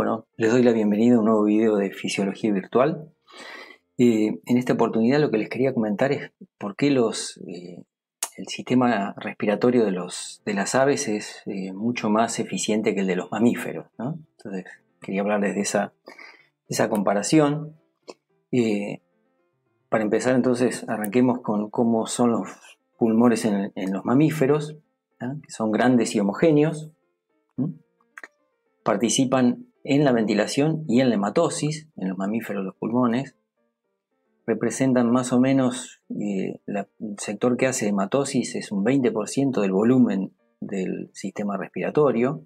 Bueno, les doy la bienvenida a un nuevo video de Fisiología Virtual. En esta oportunidad lo que les quería comentar es por qué el sistema respiratorio de las aves es mucho más eficiente que el de los mamíferos, ¿no? Entonces quería hablarles de esa comparación. Para empezar, entonces, arranquemos con cómo son los pulmones en los mamíferos, ¿no? Que son grandes y homogéneos, ¿no? Participan en la ventilación y en la hematosis. En los mamíferos los pulmones representan más o menos, el sector que hace hematosis es un 20% del volumen del sistema respiratorio,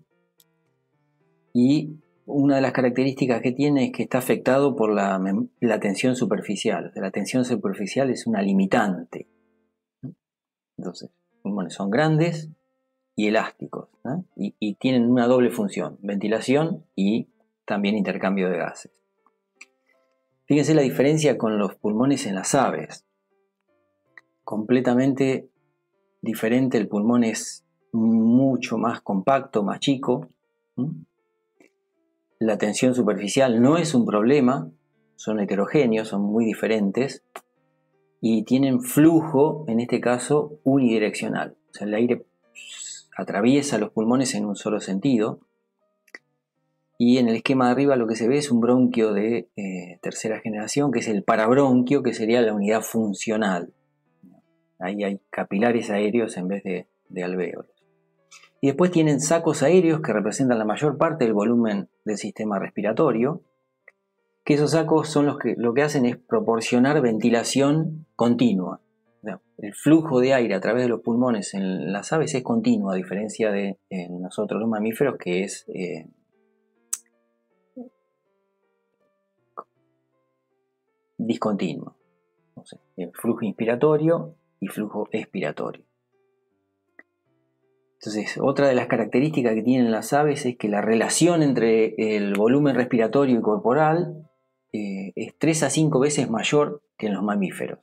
y una de las características que tiene es que está afectado por la tensión superficial. La tensión superficial es una limitante. Entonces, los pulmones son grandes y elásticos, ¿no? Y tienen una doble función, ventilación y también intercambio de gases. Fíjense la diferencia con los pulmones en las aves. Completamente diferente, el pulmón es mucho más compacto, más chico, ¿no? La tensión superficial no es un problema, son heterogéneos, son muy diferentes y tienen flujo, en este caso, unidireccional. O sea, el aire atraviesa los pulmones en un solo sentido. Y en el esquema de arriba lo que se ve es un bronquio de tercera generación, que es el parabronquio, que sería la unidad funcional. Ahí hay capilares aéreos en vez de alvéolos. Y después tienen sacos aéreos que representan la mayor parte del volumen del sistema respiratorio, que esos sacos son los que lo que hacen es proporcionar ventilación continua. El flujo de aire a través de los pulmones en las aves es continuo, a diferencia de nosotros los mamíferos, que es discontinuo. O sea, el flujo inspiratorio y flujo expiratorio. Entonces, otra de las características que tienen las aves es que la relación entre el volumen respiratorio y corporal es 3 a 5 veces mayor que en los mamíferos.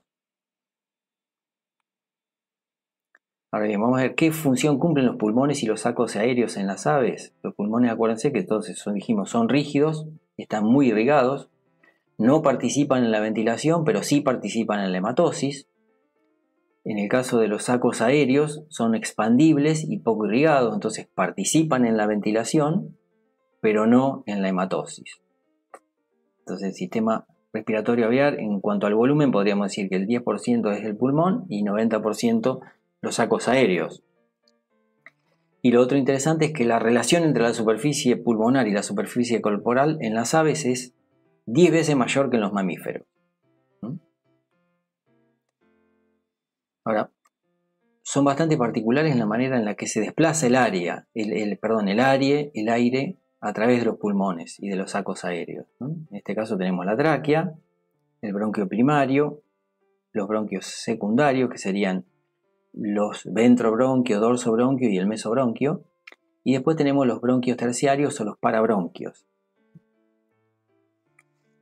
Ahora bien, vamos a ver qué función cumplen los pulmones y los sacos aéreos en las aves. Los pulmones, acuérdense que entonces son rígidos, están muy irrigados, no participan en la ventilación, pero sí participan en la hematosis. En el caso de los sacos aéreos, son expandibles y poco irrigados, entonces participan en la ventilación, pero no en la hematosis. Entonces el sistema respiratorio aviar, en cuanto al volumen, podríamos decir que el 10% es el pulmón y 90% los sacos aéreos. Y lo otro interesante es que la relación entre la superficie pulmonar y la superficie corporal en las aves es 10 veces mayor que en los mamíferos. Ahora, son bastante particulares en la manera en la que se desplaza el aire a través de los pulmones y de los sacos aéreos, ¿no? En este caso tenemos la tráquea, el bronquio primario, los bronquios secundarios, que serían los ventrobronquio, dorsobronquio y el mesobronquio, y después tenemos los bronquios terciarios o los parabronquios.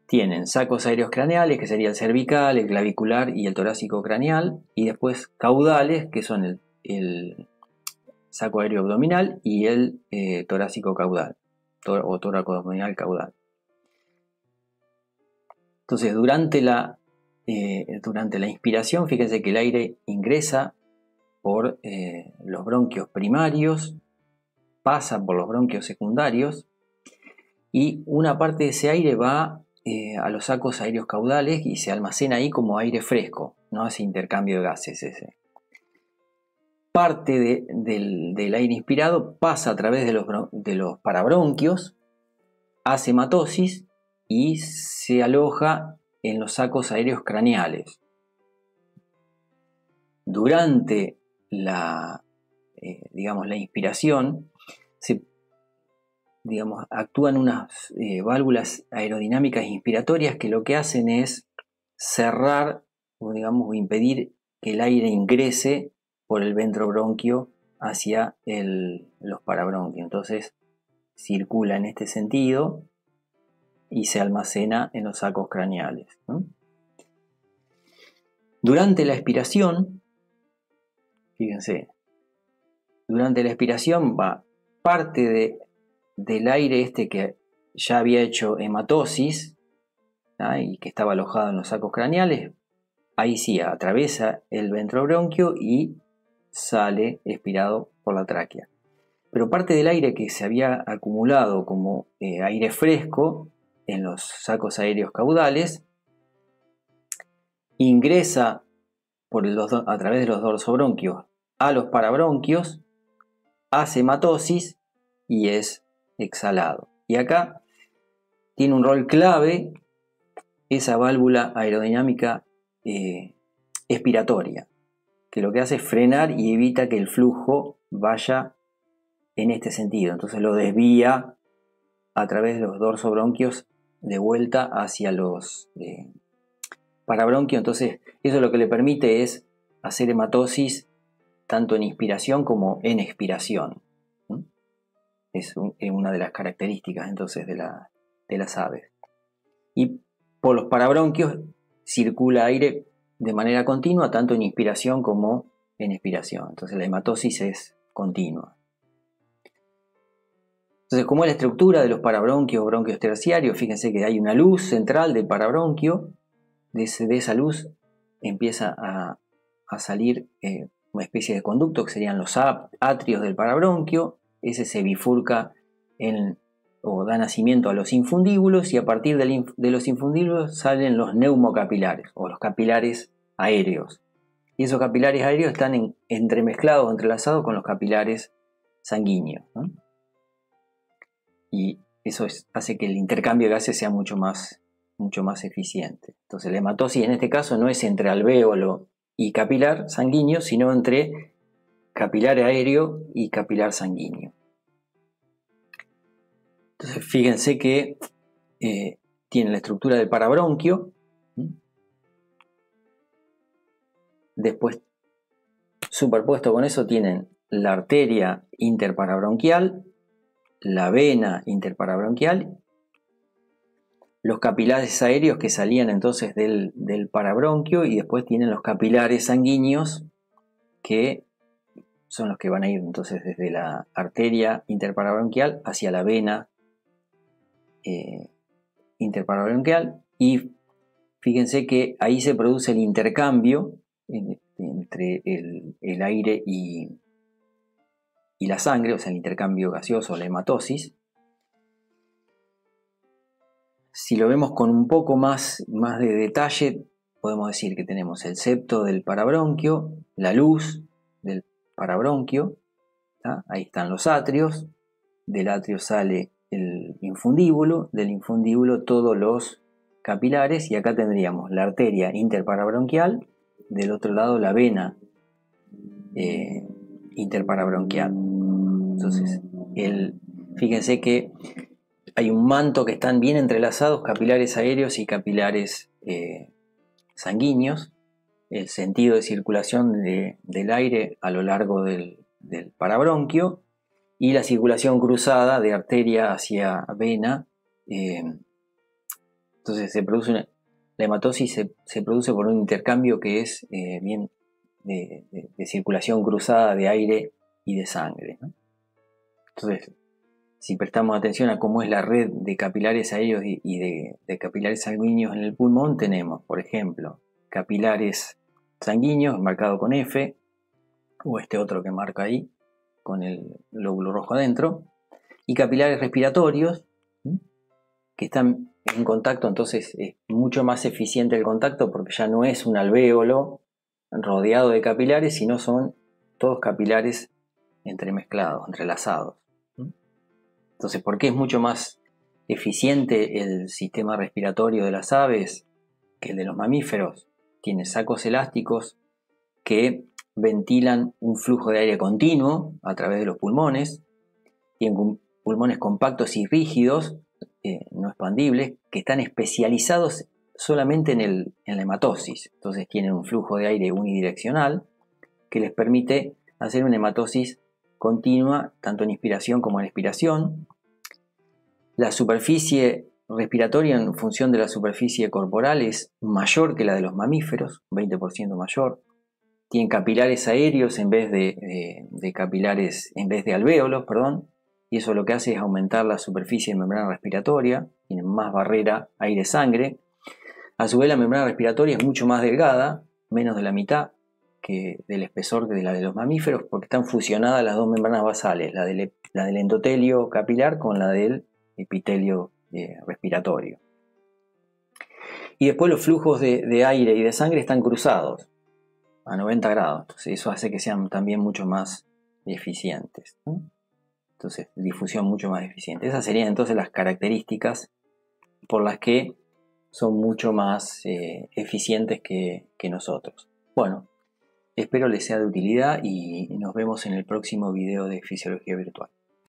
Tienen sacos aéreos craneales, que sería el cervical, el clavicular y el torácico craneal, y después caudales, que son el saco aéreo abdominal y el torácico caudal, o tóraco abdominal caudal. Entonces, durante la inspiración, fíjense que el aire ingresa por los bronquios primarios, pasa por los bronquios secundarios, y una parte de ese aire va a los sacos aéreos caudales y se almacena ahí como aire fresco, no hace intercambio de gases ese. Parte del aire inspirado pasa a través de los parabronquios, hace hematosis y se aloja en los sacos aéreos craneales. Durante la inspiración, actúan unas válvulas aerodinámicas inspiratorias que lo que hacen es cerrar o impedir que el aire ingrese por el ventrobronquio hacia los parabronquios. Entonces circula en este sentido y se almacena en los sacos craneales, ¿no? Durante la expiración, fíjense, durante la expiración va parte del aire este que ya había hecho hematosis, ¿tá? Y que estaba alojado en los sacos craneales, ahí sí atraviesa el ventrobronquio y sale expirado por la tráquea. Pero parte del aire que se había acumulado como aire fresco en los sacos aéreos caudales ingresa a través de los dorsobronquios a los parabronquios, hace hematosis y es exhalado. Y acá tiene un rol clave esa válvula aerodinámica expiratoria, que lo que hace es frenar y evita que el flujo vaya en este sentido. Entonces lo desvía a través de los dorsobronquios de vuelta hacia los parabronquios. Entonces eso lo que le permite es hacer hematosis tanto en inspiración como en expiración. Es una de las características entonces de las aves. Y por los parabronquios circula aire de manera continua, tanto en inspiración como en expiración. Entonces la hematosis es continua. Entonces, como es la estructura de los parabronquios, bronquios terciarios, fíjense que hay una luz central del parabronquio. De esa luz empieza a salir una especie de conducto que serían los atrios del parabronquio. Ese se bifurca o da nacimiento a los infundíbulos, y a partir de los infundíbulos salen los neumocapilares o los capilares aéreos. Y esos capilares aéreos están entremezclados, entrelazados con los capilares sanguíneos, ¿no? Y eso hace que el intercambio de gases sea mucho más eficiente. Entonces la hematosis en este caso no es entre alvéolo y capilar sanguíneo, sino entre capilar aéreo y capilar sanguíneo. Entonces fíjense que tiene la estructura del parabronquio, después superpuesto con eso tienen la arteria interparabronquial, la vena interparabronquial, los capilares aéreos que salían entonces del parabronquio, y después tienen los capilares sanguíneos que son los que van a ir entonces desde la arteria interparabronquial hacia la vena interparabronquial. Y fíjense que ahí se produce el intercambio entre el aire y la sangre, o sea, el intercambio gaseoso, la hematosis. Si lo vemos con un poco más de detalle, podemos decir que tenemos el septo del parabronquio, la luz del parabronquio, ¿tá? Ahí están los atrios, del atrio sale el infundíbulo, del infundíbulo todos los capilares, y acá tendríamos la arteria interparabronquial, del otro lado la vena interparabronquial. Entonces, fíjense que hay un manto que están bien entrelazados, capilares aéreos y capilares sanguíneos. El sentido de circulación del aire a lo largo del parabronquio, y la circulación cruzada de arteria hacia vena. Entonces se produce la hematosis se produce por un intercambio que es bien de circulación cruzada de aire y de sangre, ¿no? Entonces, si prestamos atención a cómo es la red de capilares aéreos y de capilares sanguíneos en el pulmón, tenemos, por ejemplo, capilares sanguíneos marcado con F, o este otro que marca ahí con el lóbulo rojo adentro, y capilares respiratorios, ¿sí? Que están en contacto. Entonces es mucho más eficiente el contacto, porque ya no es un alvéolo rodeado de capilares, sino son todos capilares entremezclados, entrelazados. Entonces, ¿por qué es mucho más eficiente el sistema respiratorio de las aves que el de los mamíferos? Tiene sacos elásticos que ventilan un flujo de aire continuo a través de los pulmones, y en pulmones compactos y rígidos, no expandibles, que están especializados solamente en la hematosis. Entonces tienen un flujo de aire unidireccional que les permite hacer una hematosis continua, tanto en inspiración como en expiración. La superficie respiratoria en función de la superficie corporal es mayor que la de los mamíferos, 20% mayor. Tienen capilares aéreos en vez de alvéolos, y eso lo que hace es aumentar la superficie de membrana respiratoria, tiene más barrera aire-sangre. A su vez, la membrana respiratoria es mucho más delgada, menos de la mitad que del espesor de la de los mamíferos, porque están fusionadas las dos membranas basales, la del endotelio capilar con la del epitelio respiratorio. Y después los flujos de aire y de sangre están cruzados a 90 grados, entonces eso hace que sean también mucho más eficientes, ¿no? Entonces, difusión mucho más eficiente. Esas serían entonces las características por las que son mucho más eficientes que nosotros. Bueno, espero les sea de utilidad y nos vemos en el próximo video de Fisiología Virtual.